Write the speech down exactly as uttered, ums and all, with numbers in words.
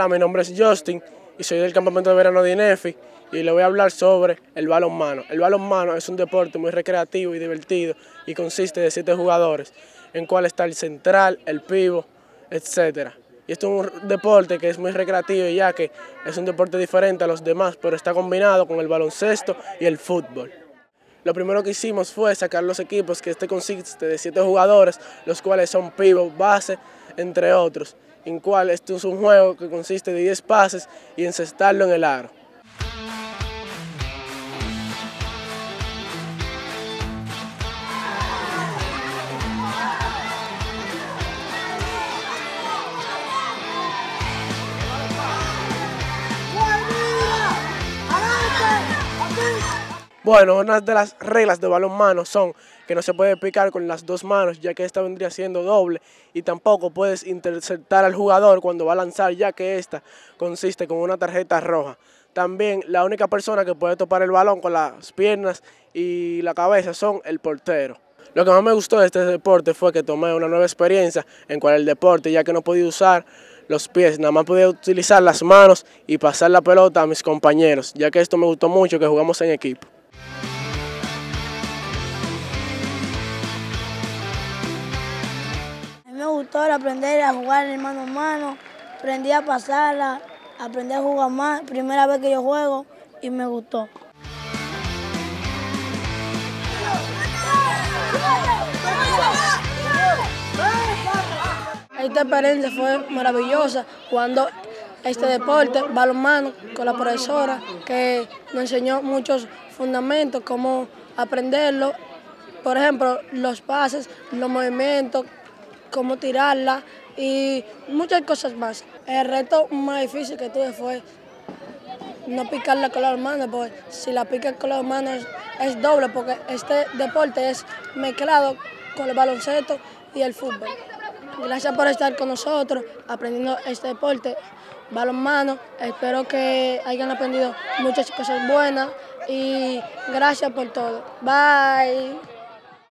Hola, mi nombre es Justin y soy del campamento de verano de Inefi y le voy a hablar sobre el balonmano. El balonmano es un deporte muy recreativo y divertido y consiste de siete jugadores, en cual está el central, el pivo, etcétera. Y esto es un deporte que es muy recreativo, ya que es un deporte diferente a los demás, pero está combinado con el baloncesto y el fútbol. Lo primero que hicimos fue sacar los equipos, que este consiste de siete jugadores, los cuales son pivo, base, entre otros, en cual esto es un juego que consiste de diez pases y encestarlo en el aro. Bueno, una de las reglas de balonmano son que no se puede picar con las dos manos, ya que esta vendría siendo doble, y tampoco puedes interceptar al jugador cuando va a lanzar, ya que esta consiste con una tarjeta roja. También la única persona que puede topar el balón con las piernas y la cabeza son el portero. Lo que más me gustó de este deporte fue que tomé una nueva experiencia en cuanto al deporte, ya que no podía usar los pies, nada más podía utilizar las manos y pasar la pelota a mis compañeros, ya que esto me gustó mucho, que jugamos en equipo. Me gustó aprender a jugar mano a mano, aprendí a pasarla, aprendí a jugar más, primera vez que yo juego y me gustó. Esta experiencia fue maravillosa jugando este deporte, balonmano, con la profesora que nos enseñó muchos fundamentos, cómo aprenderlo, por ejemplo, los pases, los movimientos, cómo tirarla y muchas cosas más. El reto más difícil que tuve fue no picarla con las manos, porque si la picas con las manos es doble, porque este deporte es mezclado con el baloncesto y el fútbol. Gracias por estar con nosotros aprendiendo este deporte, balonmano. Espero que hayan aprendido muchas cosas buenas y gracias por todo. Bye.